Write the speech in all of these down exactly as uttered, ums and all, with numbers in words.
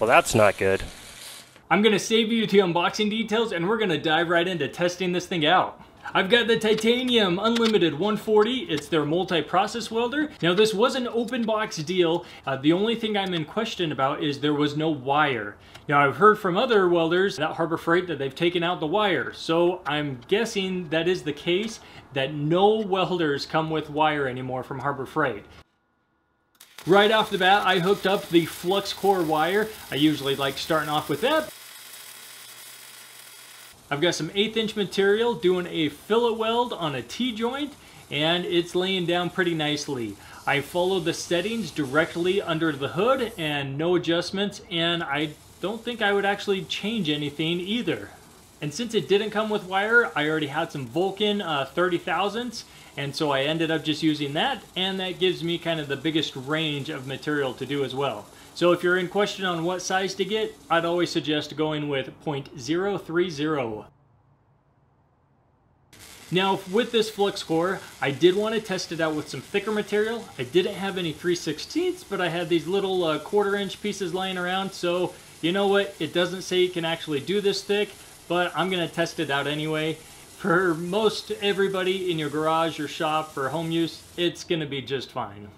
Well, that's not good. I'm gonna save you the unboxing details and we're gonna dive right into testing this thing out. I've got the Titanium Unlimited one forty. It's their multi-process welder. Now this was an open box deal. Uh, the only thing I'm in question about is there was no wire. Now I've heard from other welders at Harbor Freight that they've taken out the wire. So I'm guessing that is the case, that no welders come with wire anymore from Harbor Freight. Right off the bat, I hooked up the Flux Core wire. I usually like starting off with that. I've got some eighth inch material doing a fillet weld on a T-joint, and it's laying down pretty nicely. I follow the settings directly under the hood and no adjustments, and I don't think I would actually change anything either. And since it didn't come with wire, I already had some Vulcan uh, thirty thousandths, and so I ended up just using that, and that gives me kind of the biggest range of material to do as well. So if you're in question on what size to get, I'd always suggest going with point zero three zero. Now with this Flux Core, I did want to test it out with some thicker material. I didn't have any three sixteenths, but I had these little uh, quarter inch pieces lying around, so you know what, it doesn't say you can actually do this thick, but I'm going to test it out anyway. For most everybody in your garage or shop for home use, it's going to be just fine.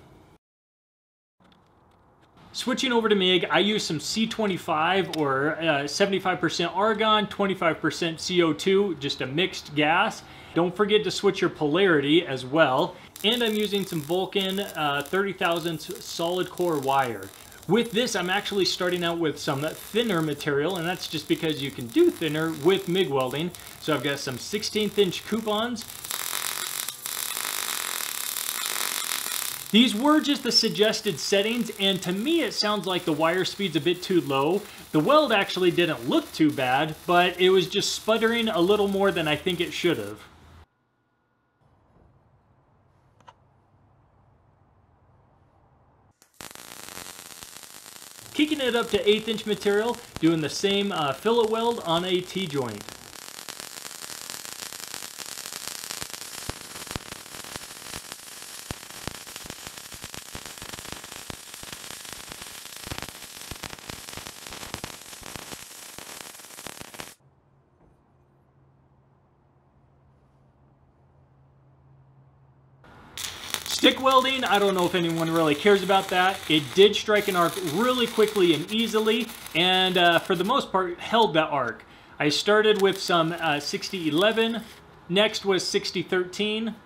Switching over to MIG, I use some C twenty-five or seventy-five percent uh, argon, twenty-five percent C O two, just a mixed gas. Don't forget to switch your polarity as well. And I'm using some Vulcan uh, thirty thousandths solid core wire. With this, I'm actually starting out with some thinner material, and that's just because you can do thinner with MIG welding. So I've got some sixteenth inch coupons. These were just the suggested settings, and to me it sounds like the wire speed's a bit too low. The weld actually didn't look too bad, but it was just sputtering a little more than I think it should have. Kicking it up to eighth inch material, doing the same uh, fillet weld on a T-joint. Stick welding, I don't know if anyone really cares about that. It did strike an arc really quickly and easily, and uh, for the most part, held that arc. I started with some uh, sixty eleven, next was sixty thirteen,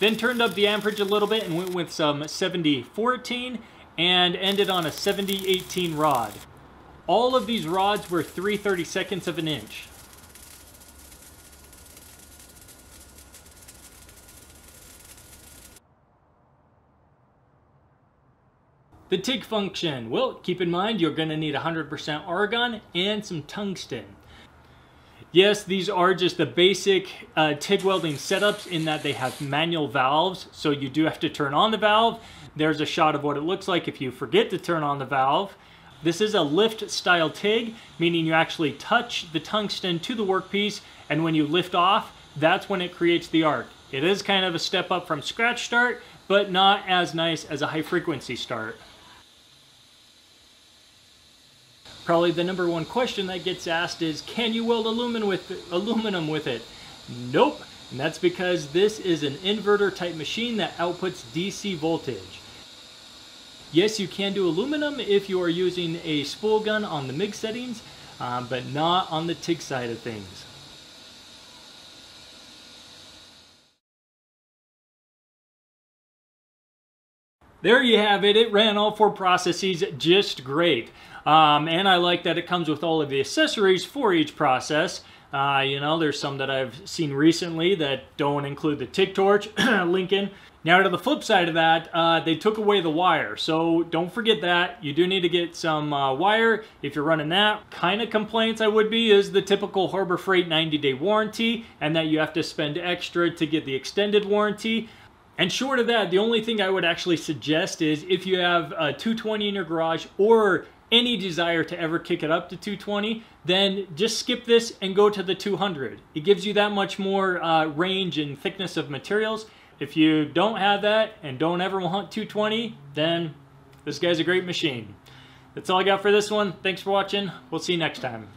then turned up the amperage a little bit and went with some seventy fourteen, and ended on a seventy eighteen rod. All of these rods were three thirty-seconds of an inch. The TIG function, well, keep in mind you're gonna need one hundred percent argon and some tungsten. Yes, these are just the basic uh, TIG welding setups in that they have manual valves, so you do have to turn on the valve. There's a shot of what it looks like if you forget to turn on the valve. This is a lift style TIG, meaning you actually touch the tungsten to the workpiece, and when you lift off, that's when it creates the arc. It is kind of a step up from scratch start, but not as nice as a high frequency start. Probably the number one question that gets asked is, can you weld aluminum with it? aluminum with it? Nope, and that's because this is an inverter type machine that outputs D C voltage. Yes, you can do aluminum if you are using a spool gun on the MIG settings, um, but not on the TIG side of things. There you have it. It ran all four processes just great. Um, and I like that it comes with all of the accessories for each process. Uh, you know, there's some that I've seen recently that don't include the TIG torch, Lincoln. Now to the flip side of that, uh, they took away the wire. So don't forget that. You do need to get some uh, wire if you're running that. Kind of complaints I would be is the typical Harbor Freight ninety day warranty, and that you have to spend extra to get the extended warranty. And short of that, the only thing I would actually suggest is if you have a two twenty in your garage or any desire to ever kick it up to two twenty, then just skip this and go to the two hundred. It gives you that much more uh, range and thickness of materials. If you don't have that and don't ever want two twenty, then this guy's a great machine. That's all I got for this one. Thanks for watching. We'll see you next time.